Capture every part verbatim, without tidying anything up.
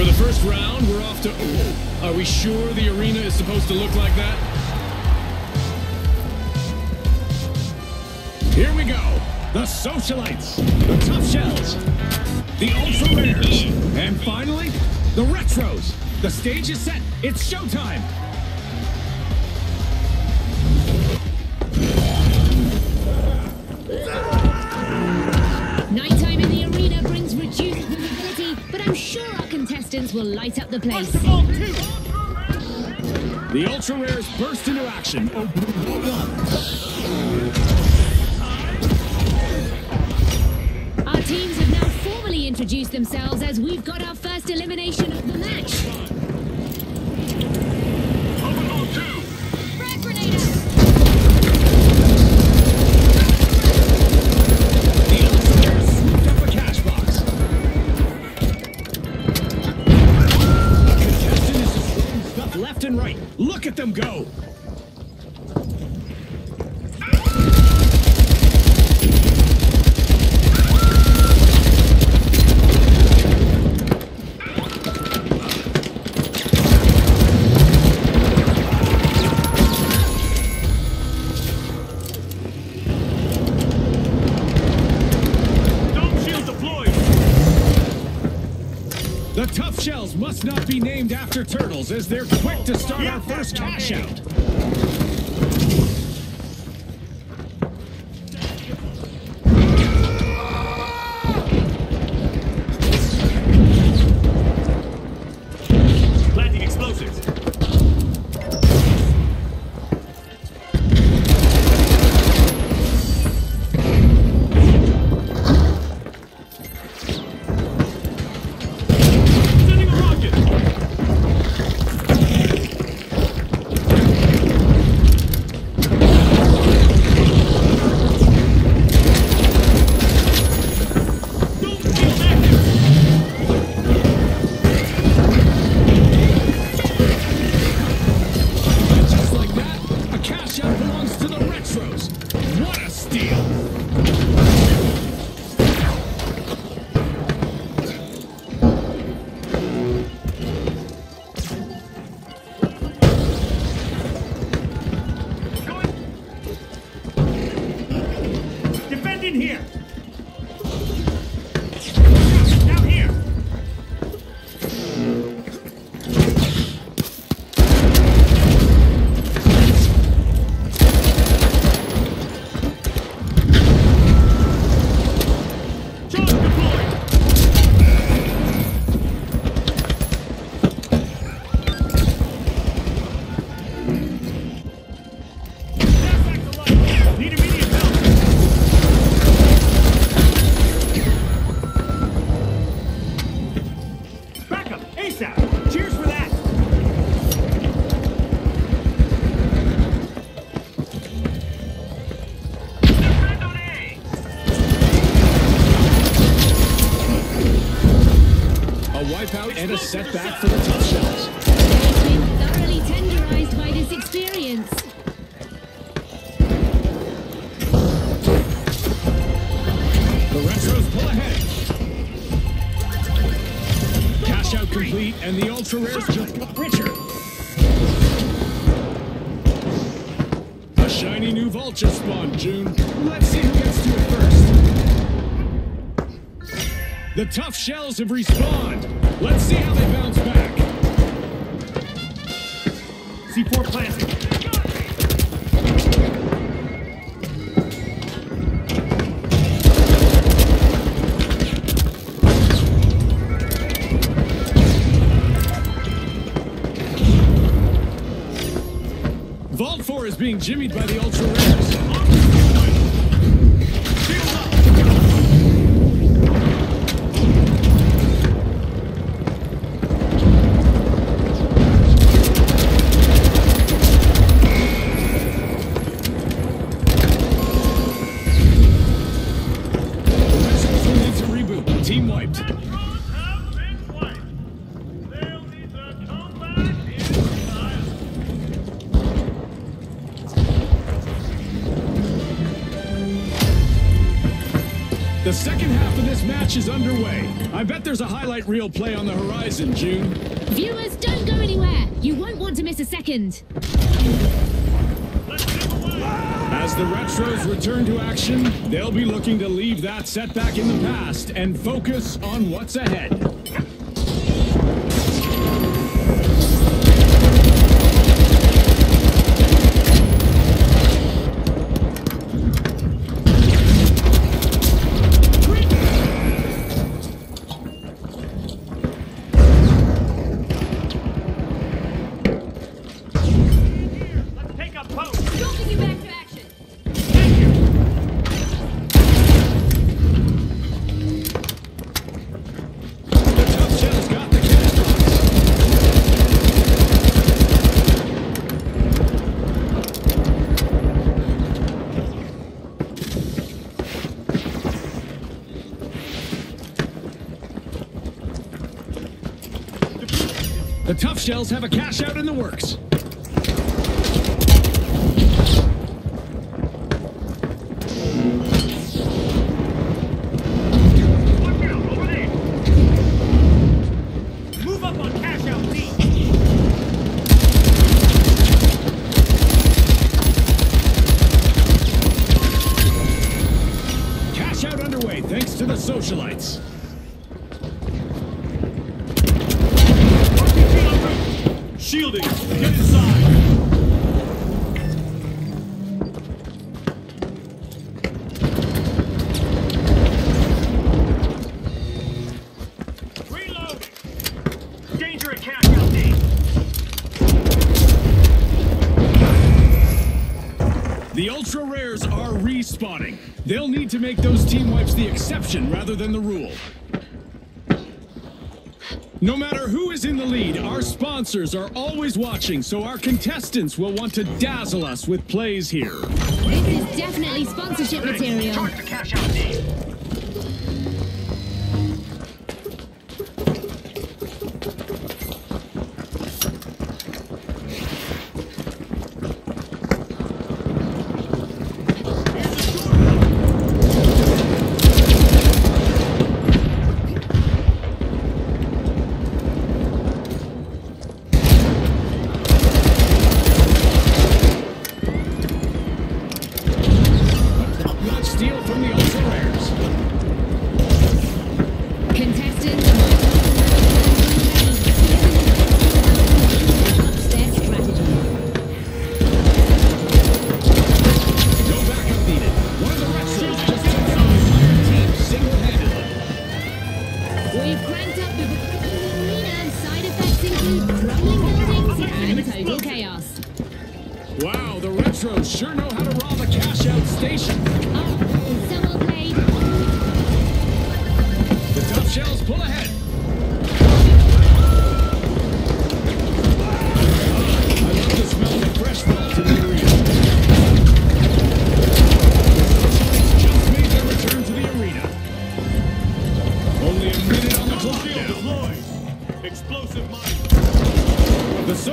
For the first round, we're off to... Oh, are we sure the arena is supposed to look like that? Here we go. The Socialites, the Tough Shells, the Ultra Rares, and finally, the Retros. The stage is set. It's showtime. Nighttime in the arena brings reduced visibility, but I'm sure our contestants will light up the place. The Ultra Rares burst into action. Our teams have now formally introduced themselves as we've got our first elimination of the match. Look at them go! Dome shield deployed! The Tough Shells must not be named after turtles, as they're quick to start our first cash out. Planting explosives. And a setback for the Tough Shells. They've been thoroughly tenderized by this experience. The Retros pull ahead. Cash out complete, and the Ultra Rares just got richer. A shiny new vulture spawned, June. Let's see who gets to it first. The Tough Shells have respawned. Let's see how they bounce back. C four planting. Vault four is being jimmied by the Ultra Rares. The second half of this match is underway. I bet there's a highlight reel play on the horizon, June. Viewers, don't go anywhere. You won't want to miss a second. As the Retros return to action, they'll be looking to leave that setback in the past and focus on what's ahead. The Tough Shells have a cash out in the works. The Ultra Rares are respawning. They'll need to make those team wipes the exception rather than the rule. No matter who is in the lead, our sponsors are always watching, so our contestants will want to dazzle us with plays here. This is definitely sponsorship material. Charge the cash out team.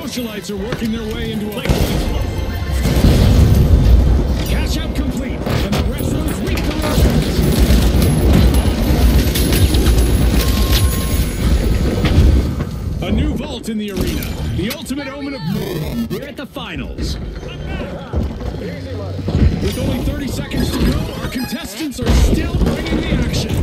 Socialites are working their way into a cash out complete, and the Retros reap the rewards. A new vault in the arena, the ultimate omen of doom. We're at the finals. With only thirty seconds to go, our contestants are still bringing the action.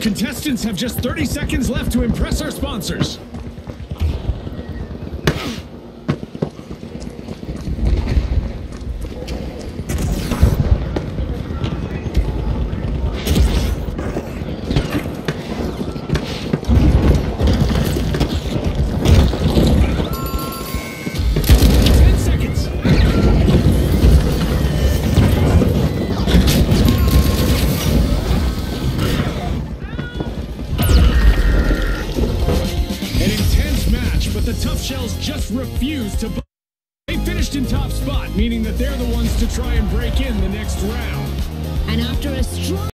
Contestants have just thirty seconds left to impress our sponsors. Shells just refused to. They finished in top spot, meaning that they're the ones to try and break in the next round. And after a strong